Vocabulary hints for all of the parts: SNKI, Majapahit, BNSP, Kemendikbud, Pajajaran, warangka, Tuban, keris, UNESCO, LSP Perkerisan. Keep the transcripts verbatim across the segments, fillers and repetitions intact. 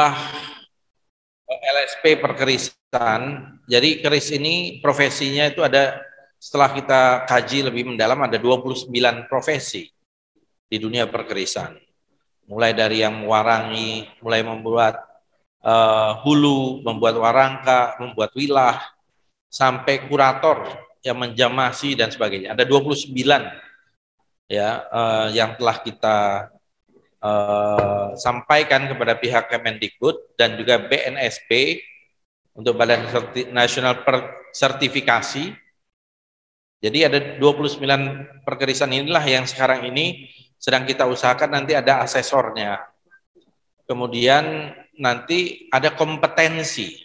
menambah L S P Perkerisan. Jadi keris ini profesinya itu ada, setelah kita kaji lebih mendalam, ada dua puluh sembilan profesi di dunia perkerisan. Mulai dari yang mewarangi, mulai membuat uh, hulu, membuat warangka, membuat wilah, sampai kurator yang menjamasi dan sebagainya. Ada dua puluh sembilan ya uh, yang telah kita Uh, sampaikan kepada pihak Kemendikbud dan juga B N S P untuk Badan Nasional Sertifikasi. Jadi ada dua puluh sembilan perkerisan inilah yang sekarang ini sedang kita usahakan, nanti ada asesornya. Kemudian nanti ada kompetensi.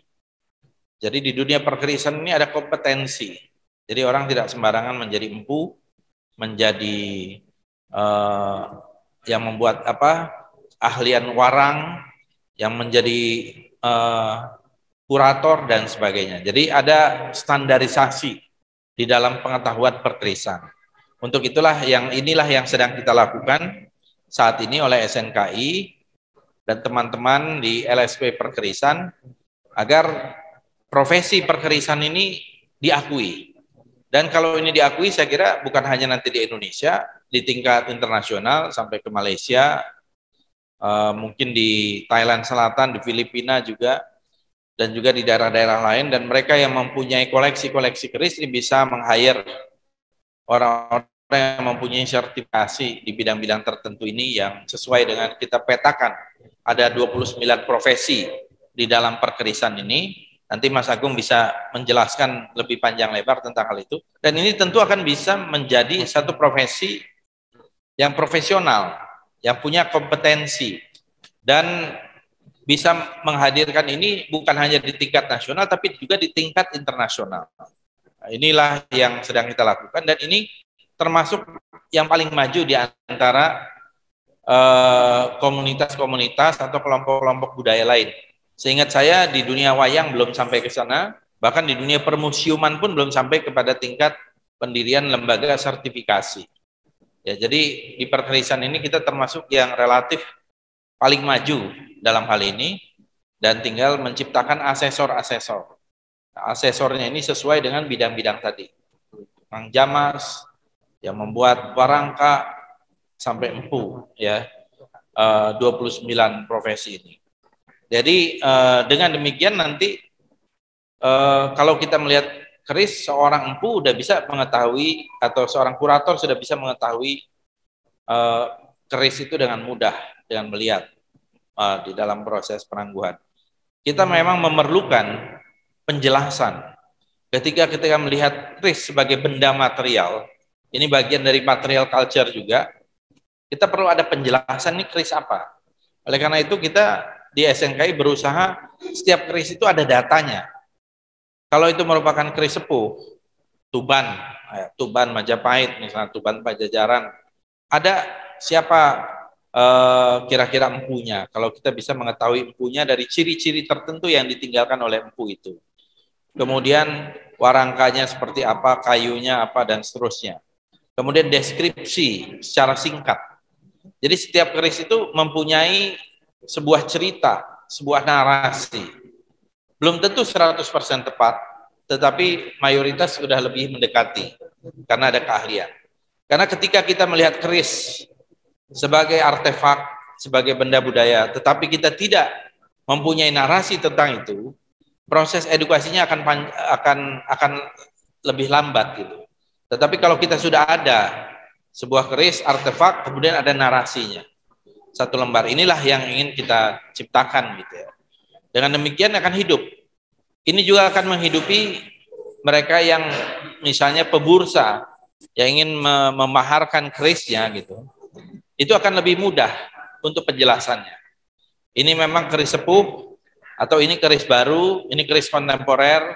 Jadi di dunia perkerisan ini ada kompetensi. Jadi orang tidak sembarangan menjadi empu, menjadi uh, yang membuat apa ahlian warang, yang menjadi uh, kurator dan sebagainya. Jadi ada standarisasi di dalam pengetahuan perkerisan. Untuk itulah yang inilah yang sedang kita lakukan saat ini oleh S N K I dan teman-teman di L S P Perkerisan, agar profesi perkerisan ini diakui. Dan kalau ini diakui, saya kira bukan hanya nanti di Indonesia, di tingkat internasional sampai ke Malaysia, uh, mungkin di Thailand Selatan, di Filipina juga, dan juga di daerah-daerah lain. Dan mereka yang mempunyai koleksi-koleksi keris ini bisa meng-hire orang-orang yang mempunyai sertifikasi di bidang-bidang tertentu ini yang sesuai dengan kita petakan. Ada dua puluh sembilan profesi di dalam perkerisan ini. Nanti Mas Agung bisa menjelaskan lebih panjang lebar tentang hal itu. Dan ini tentu akan bisa menjadi satu profesi yang profesional, yang punya kompetensi. Dan bisa menghadirkan ini bukan hanya di tingkat nasional, tapi juga di tingkat internasional. Nah, inilah yang sedang kita lakukan. Dan ini termasuk yang paling maju di antara komunitas-komunitas eh, atau kelompok-kelompok budaya lain. Seingat saya di dunia wayang belum sampai ke sana, bahkan di dunia permusiuman pun belum sampai kepada tingkat pendirian lembaga sertifikasi. Ya, jadi di perkerisan ini kita termasuk yang relatif paling maju dalam hal ini, dan tinggal menciptakan asesor-asesor. Nah, asesornya ini sesuai dengan bidang-bidang tadi. Yang jamas, yang membuat warangka, sampai empu, ya, dua puluh sembilan profesi ini. Jadi eh, dengan demikian nanti eh, kalau kita melihat keris, seorang empu sudah bisa mengetahui, atau seorang kurator sudah bisa mengetahui eh, keris itu dengan mudah, dengan melihat eh, di dalam proses penangguhan. Kita memang memerlukan penjelasan. Ketika kita melihat keris sebagai benda material, ini bagian dari material culture juga, kita perlu ada penjelasan ini keris apa. Oleh karena itu kita di S N K I berusaha setiap keris itu ada datanya. Kalau itu merupakan keris sepuh, Tuban, Tuban Majapahit, misalnya Tuban Pajajaran, ada siapa kira-kira eh, empunya. Kalau kita bisa mengetahui empunya dari ciri-ciri tertentu yang ditinggalkan oleh empu itu. Kemudian warangkanya seperti apa, kayunya apa, dan seterusnya. Kemudian deskripsi secara singkat. Jadi setiap keris itu mempunyai sebuah cerita, sebuah narasi. Belum tentu seratus persen tepat, tetapi mayoritas sudah lebih mendekati, karena ada keahlian. Karena ketika kita melihat keris sebagai artefak, sebagai benda budaya, tetapi kita tidak mempunyai narasi tentang itu, proses edukasinya akan akan akan lebih lambat gitu. Tetapi kalau kita sudah ada sebuah keris, artefak, kemudian ada narasinya. Satu lembar, inilah yang ingin kita ciptakan gitu ya. Dengan demikian akan hidup. Ini juga akan menghidupi mereka yang misalnya pebursa yang ingin memaharkan kerisnya gitu. Itu akan lebih mudah untuk penjelasannya. Ini memang keris sepuh, atau ini keris baru, ini keris kontemporer.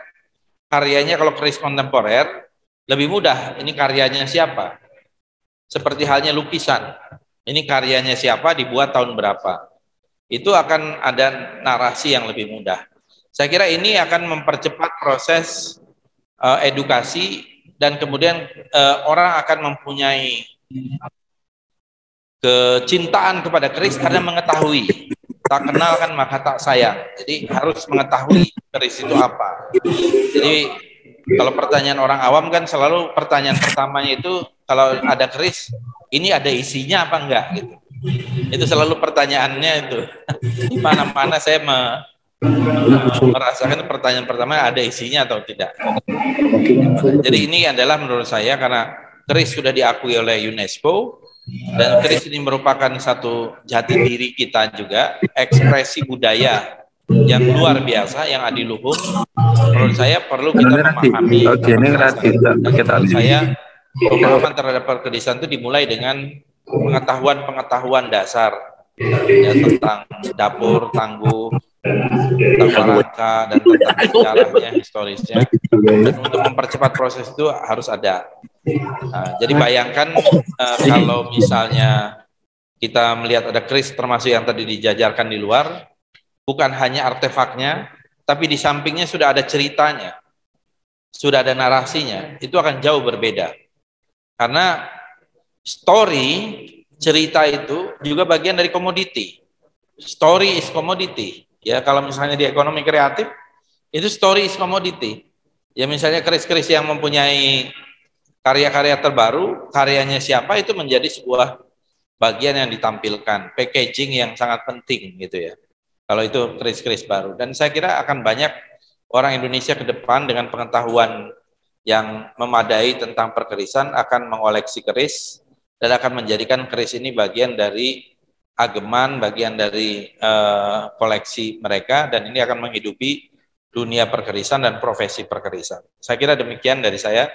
Karyanya kalau keris kontemporer lebih mudah, ini karyanya siapa? Seperti halnya lukisan. Ini karyanya siapa, dibuat tahun berapa. Itu akan ada narasi yang lebih mudah. Saya kira ini akan mempercepat proses uh, edukasi, dan kemudian uh, orang akan mempunyai kecintaan kepada keris karena mengetahui tak kenal kan maka tak sayang. Jadi harus mengetahui keris itu apa. Jadi kalau pertanyaan orang awam kan selalu pertanyaan pertamanya itu kalau ada keris ini ada isinya apa enggak gitu. Itu selalu pertanyaannya itu. Di mana-mana saya me merasakan pertanyaan pertama ada isinya atau tidak. Jadi ini adalah menurut saya karena keris sudah diakui oleh UNESCO dan keris ini merupakan satu jati diri kita juga, ekspresi budaya yang luar biasa yang adiluhung. Menurut saya perlu kita memahami. Menurut saya pemahaman terhadap perkerisan itu dimulai dengan pengetahuan-pengetahuan dasar ya, tentang dapur, tangguh, rangka dan tentang sejarahnya, historisnya. Dan untuk mempercepat proses itu harus ada. Nah, jadi bayangkan eh, kalau misalnya kita melihat ada keris termasuk yang tadi dijajarkan di luar, bukan hanya artefaknya, tapi di sampingnya sudah ada ceritanya, sudah ada narasinya. Itu akan jauh berbeda. Karena story, cerita itu juga bagian dari komoditi. Story is commodity. Ya, kalau misalnya di ekonomi kreatif, itu story is commodity. Ya, misalnya keris-keris yang mempunyai karya-karya terbaru, karyanya siapa itu menjadi sebuah bagian yang ditampilkan, packaging yang sangat penting gitu ya. Kalau itu keris-keris baru, dan saya kira akan banyak orang Indonesia ke depan dengan pengetahuan yang memadai tentang perkerisan akan mengoleksi keris dan akan menjadikan keris ini bagian dari ageman, bagian dari uh, koleksi mereka, dan ini akan menghidupi dunia perkerisan dan profesi perkerisan. Saya kira demikian dari saya.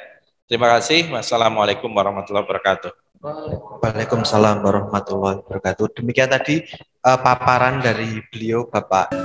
Terima kasih. Wassalamualaikum warahmatullahi wabarakatuh. Waalaikumsalam warahmatullahi wabarakatuh. Demikian tadi uh, paparan dari beliau, Bapak.